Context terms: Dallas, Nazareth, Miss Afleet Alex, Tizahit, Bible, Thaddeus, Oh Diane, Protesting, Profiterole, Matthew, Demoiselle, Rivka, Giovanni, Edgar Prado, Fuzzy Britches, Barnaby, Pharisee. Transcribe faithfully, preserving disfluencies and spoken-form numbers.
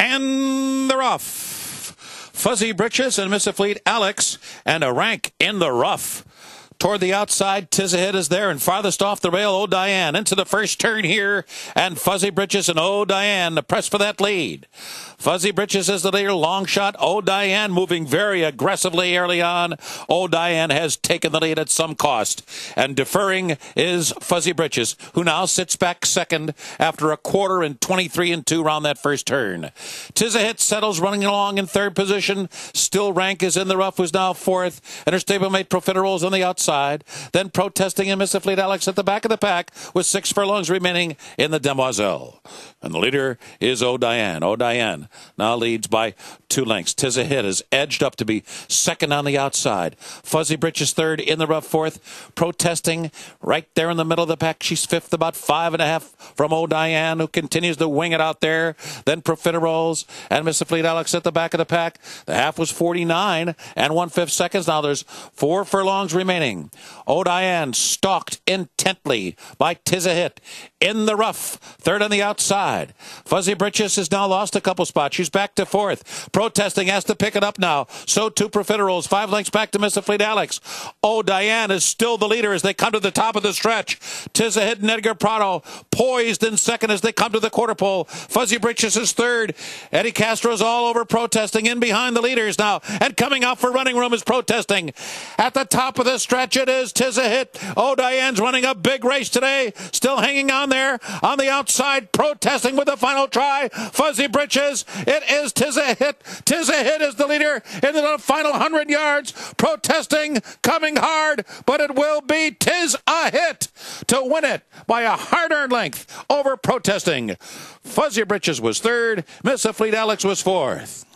And they're off. Fuzzy Britches and Miss Afleet Alex, and a rank in the rough. Toward the outside, Tizahit is there, and farthest off the rail, Oh Diane. Into the first turn here, and Fuzzy Britches and Oh Diane press for that lead. Fuzzy Britches is the leader, long shot. Oh Diane moving very aggressively early on. Oh Diane has taken the lead at some cost, and deferring is Fuzzy Britches, who now sits back second after a quarter and twenty-three and two round that first turn. Tizahit settles, running along in third position. Still Rank is in the rough, who's now fourth, and her stablemate Profiterole's on the outside. Then Protesting and Miss Afleet Alex at the back of the pack with six furlongs remaining in the Demoiselle. And the leader is Oh Diane. Oh Diane now leads by two lengths. Tizahit is edged up to be second on the outside. Fuzzy Britches third, in the rough fourth. Protesting right there in the middle of the pack. She's fifth, about five and a half from Oh Diane, who continues to wing it out there. Then Profiteroles and Miss Afleet Alex at the back of the pack. The half was forty-nine and one-fifth seconds. Now there's four furlongs remaining. Oh Diane stalked intently by Tizahit in the rough, third on the outside. Fuzzy Britches has now lost a couple spots. She's back to fourth. Protesting has to pick it up now. So too Profiteroles, five lengths back to Miss Afleet Alex. Oh Diane is still the leader as they come to the top of the stretch. Tizahit and Edgar Prado poised in second as they come to the quarter pole. Fuzzy Britches is third. Eddie Castro's all over Protesting, in behind the leaders now, and coming out for running room is Protesting. At the top of the stretch it is Tizahit. Oh Diane's running a big race today, still hanging on there. On the outside, Protesting with the final try. Fuzzy Britches. It is Tizahit. Tizahit is the leader in the final hundred yards. Protesting coming hard, but it will be Tizahit to win it by a hard-earned length over Protesting. Fuzzy Britches was third. Miss Afleet Alex was fourth.